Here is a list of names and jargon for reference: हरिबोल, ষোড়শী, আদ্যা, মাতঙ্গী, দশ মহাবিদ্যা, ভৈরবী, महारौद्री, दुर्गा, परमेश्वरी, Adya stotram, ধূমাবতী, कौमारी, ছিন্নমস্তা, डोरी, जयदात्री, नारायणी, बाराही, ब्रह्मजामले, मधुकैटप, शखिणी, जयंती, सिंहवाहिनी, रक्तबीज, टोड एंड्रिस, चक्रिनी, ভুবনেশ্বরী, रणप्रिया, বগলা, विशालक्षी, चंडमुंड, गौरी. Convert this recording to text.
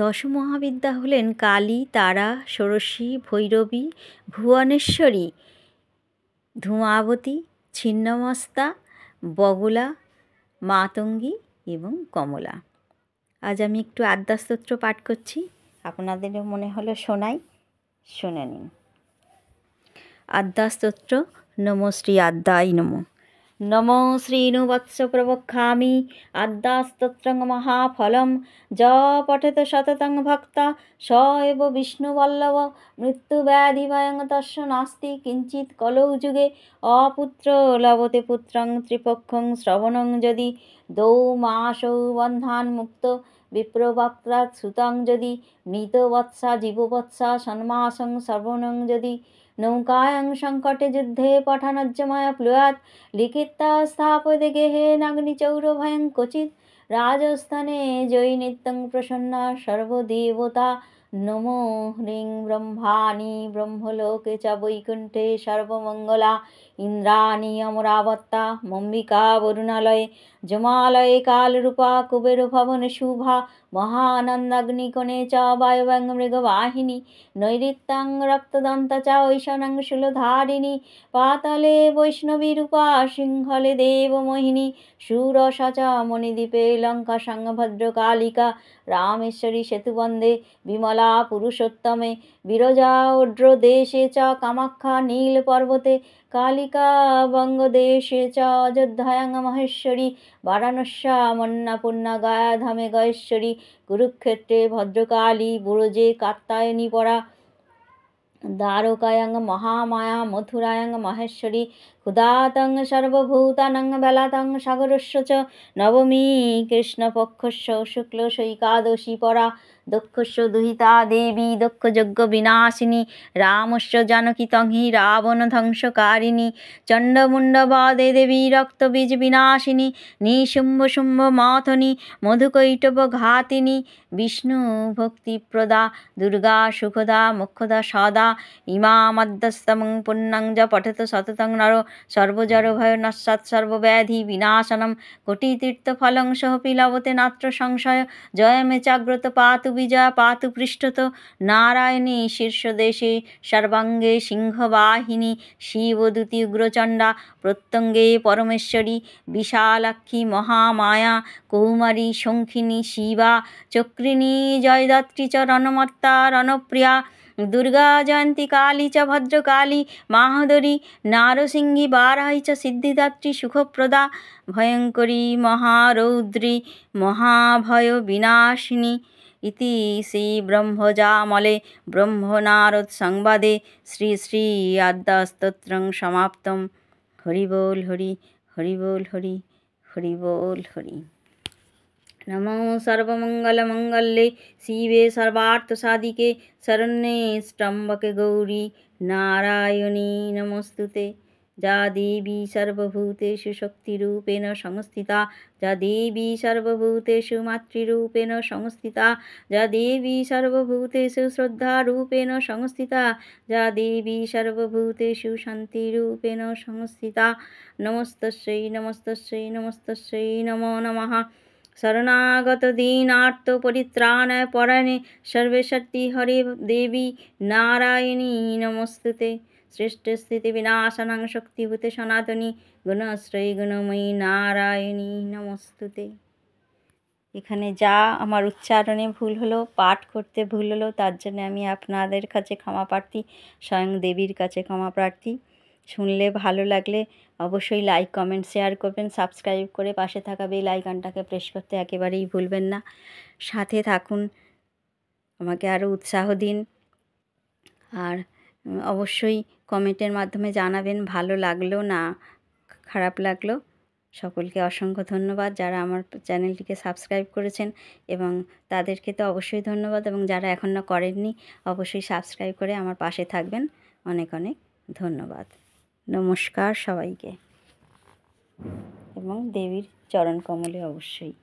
দশ মহাবিদ্যা হলেন কালী, তারা, ষোড়শী, ভৈরবী, ভুবনেশ্বরী, ধূমাবতী, ছিন্নমস্তা, বগলা, মাতঙ্গী এবং কমলা। আজ আমি একটু আদ্যা স্তোত্র পাঠ করছি, আপনাদেরও মনে হলো শোনাই, শুনে নিন। আদ্যা স্তোত্র। নমো শ্রী আদ্যায় নমো। नमो श्रीनुवत्स प्रवक्ष्यामि आद्यास्तोत्रं महाफलं य पठेत सततं भक्ता स एव विष्णुवल्लभ मृत्युव्याधिभयं तस्य नास्ति किञ्चित् कलौ युगे अपुत्रो लभते पुत्रं त्रिपक्षं श्रवणं यदि दौ मासौ बन्धान् मुक्तो विप्रवक्त्रात् सुतं यदि मृतवत्सा जीववत्सा षण्मासं श्रवणं यदि नौकायां संकटे युद्धे पठानज्जमया प्लुयात् लिखिता स्थापयते गेहेन अग्निचौरभयं क्वचित् राजस्थाने जयि नित्यं प्रसन्ना सर्वदेवता नमो ह्रीं ब्रह्माणी ब्रह्मलोके च वैकुण्ठे सर्वमङ्गला इन्द्राणी अमरावत्ता मम्बिका वरुणालये जमालये कालरूपा कुबेरभवन शुभा महानन्दाग्निकोणे च वायवं मृगवाहिनी नैरित्यां रक्तदन्ता च ऐशानं शूलधारिणी पाताले वैष्णवीरूपा सिंहले देवमोहिनी शूरसा च मणिद्वीपे लङ्का संभद्रकालिका रामेश्वरी सेतुबन्धे विमला पुरुषोत्तमे विरजाउड्र देशे च कामाख्या नीलपर्वते कालिका बंगदेशे च अयोध्यायां महेश्वरी वाराणस्या मन्नापूर्णा गायाधामे गयेश्वरी कुरुक्षेत्रे भद्रकाली बुरजे कात्यायनीपरा दारुकायां महामाया मथुरायां महेश्वरी क्षुदातं सर्वभूतानां बेलातं सागरस्य च नवमी कृष्णपक्षस्य शुक्लशैकादशी परा दक्षस्य दुहिता देवी दक्षयज्ञ विनाशिनी रामस्य जानकी तंहि रावण ध्वंसकारिणी चंडमुंड वादे देवी रक्तबीज विनाशिनी निशुम्भ शुम्भ माथनी मधुकैटप घातिनी विष्णु भक्ति प्रदा दुर्गा सुखदा मुखदा सदा इमा मध्यस्तमं पुण्यं ज पठेत सततं नरो सर्वजरभय नश्चात् सर्वव्याधि विनाशनं कोटितीर्थफलं सोऽपि लभते नात्र संशय जय मे जाग्रत पातु विजया पातु पृष्ठत नारायणी शीर्षदेशे सर्वांगे सिंहवाहिनी शिवदूती उग्रचंडा प्रत्यंगे परमेश्वरी विशालक्षी महामाया कौमारी शखिणी शिवा चक्रिनी जयदात्री च रणप्रिया दुर्गा जयंती काली च भद्रकाली माहदरी नारसिंगी बाराही च सिद्धिदात्री सुखप्रदा भयंकरी महारौद्री महाभय विनाशिनी इति श्री ब्रह्मजामले ब्रह्मनारद संवादे श्री श्री आद्या स्तोत्रं समाप्तम्। हरिबोल हरि, हरिबोल हरि, हरिबोल हरि। नमो सर्वमङ्गलमङ्गले शिवे सर्वार्थसाधिके शरण्ये त्र्यम्बके गौरी नारायणी नमोस्तुते। जा देवी सर्वभूतेषु शक्तिरूपेण संस्थिता, जा देवी सर्वभूतेषु मातृरूपेण संस्थिता, जा देवी सर्वभूतेषु श्रद्धारूपेण संस्थिता, जा देवी सर्वभूतेषु शान्तिरूपेण संस्थिता। नमस्तस्यै नमस्तस्यै नमस्तस्यै नमो नमः। शरणागत दीनार्थ परित्राणाय परायणे सर्वेशक्ति हरि देवी नारायणी नमोस्तुते। श्रेष्ठ स्थिति विनाशनं शक्तिभूते सनातनी गुणश्रयी गुणमयी नारायणी नमोस्तुते। এখানে যা আমার উচ্চারণে ভুল হলো, পাঠ করতে ভুল হলো, তার জন্য আমি আপনাদের কাছে ক্ষমা প্রার্থী, স্বয়ং দেবীর কাছে ক্ষমা প্রার্থী। শুনলে ভালো লাগলে অবশ্যই লাইক, কমেন্ট, শেয়ার করবেন। সাবস্ক্রাইব করে পাশে থাকা বেল আইকনটাকে প্রেস করতে একেবারেই ভুলবেন না। সাথে থাকুন, আমাকে আরও উৎসাহ দিন। আর অবশ্যই কমেন্টের মাধ্যমে জানাবেন ভালো লাগলো না খারাপ লাগলো। সকলকে অসংখ্য ধন্যবাদ যারা আমার চ্যানেলটিকে সাবস্ক্রাইব করেছেন, এবং তাদেরকে তো অবশ্যই ধন্যবাদ, এবং যারা এখন না করেননি অবশ্যই সাবস্ক্রাইব করে আমার পাশে থাকবেন। অনেক অনেক ধন্যবাদ। নমস্কার সবাইকে, এবং দেবীর চরণ কমলে অবশ্যই।